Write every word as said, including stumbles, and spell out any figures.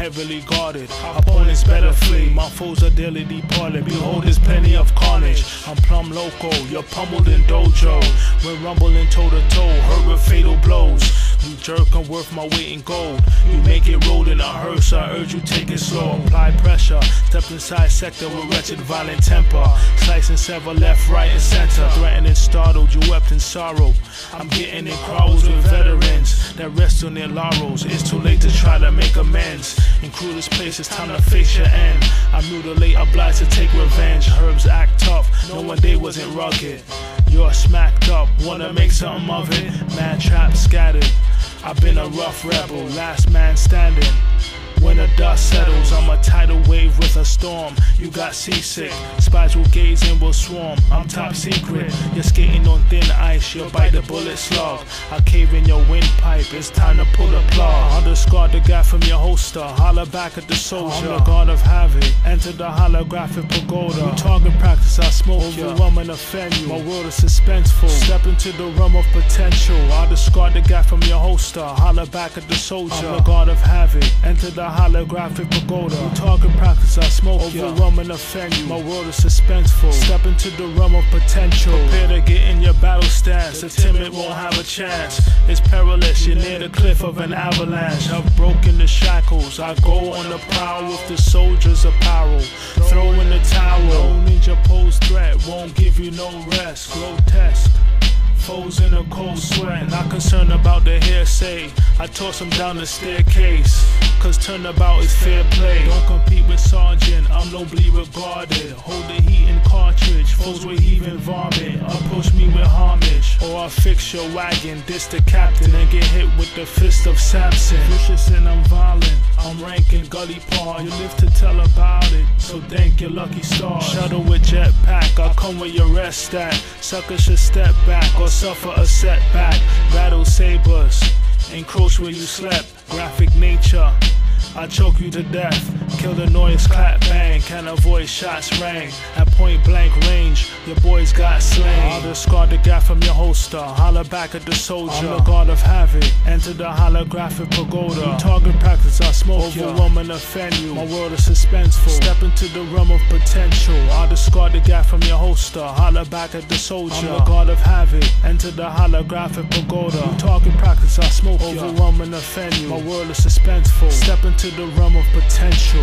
heavily guarded. Opponents better flee, my foes are daily departed. Behold, there's plenty of carnage. I'm plumb loco, you're pummeled in dojo. We're rumbling toe to toe, hurt with fatal blows. You jerk, I'm worth my weight in gold. You make it roll in a hearse, I urge you take it slow. Apply pressure, step inside sector with wretched violent temper. Slice and sever left, right and center. Threatened and startled, you wept in sorrow. I'm getting in crowds with veterans that rest on their laurels. It's too late to try to make amends. In cruelest places, time to face your end. I mutilate, obliged to take revenge. Herbs act tough, no one day wasn't rugged. You're smacked up, wanna make something of it. Mad traps scattered, I've been a rough rebel, last man standing. When the dust settles, I'm a tidal wave with a storm. You got seasick, spies will gaze and will swarm. I'm top secret, you're skating on thin ice, you'll bite the bullet slug. I cave in your windpipe, it's time to pull the plug. Underscore the guy from your holster, holler back at the soldier. I'm the god of havoc, enter the holographic pagoda. You target practice, I smoke you, overwhelm and offend you. My world is suspenseful, step into the realm of potential. I'll discard the guy from your holster, holler back at the soldier. I'm the god of havoc, enter the holographic pagoda. You target practice, I smoke you, overwhelm and offend you. My world is suspenseful, step into the realm of potential. Prepare to get in your battle stance, the timid won't have a chance. It's perilous, you're near the cliff of an avalanche. I've broken the shackles, I go on the prowl with the soldier's apparel. Throw in the towel, no ninja pose threat, won't give you no rest. Grotesque foes in a cold sweat, not concerned about the hearsay. I toss them down the staircase, cause turnabout is fair play. Don't compete with sergeant, I'm nobly regarded. Hold the heat in cartridge, foes with even vomit. Approach me with homage, or I'll fix your wagon. Diss the captain and get hit with the fist of Samson. Vicious and I'm violent, I'm ranking gully par. You live to tell about it, so thank your lucky stars. Shuttle with jetpack, I'll come with your rest at. Sucker should step back, or suffer a setback. Rattle sabers, encroach where you slept. Graphic nature, I choke you to death. Kill the noise, clap bang, can't avoid shots rang. At point blank range, your boys got slain. I'll discard the guy from your holster, holler back at the soldier. I'm the god of havoc, enter the holographic pagoda. You target practice, I smoke you, overwhelm and offend you. My world is suspenseful, step into the realm of potential. I'll discard the guy from your holster, holler back at the soldier. I'm the god of havoc, enter the holographic pagoda. You target practice, I smoke you, overwhelm and offend you. My world is suspenseful, step into the realm of potential.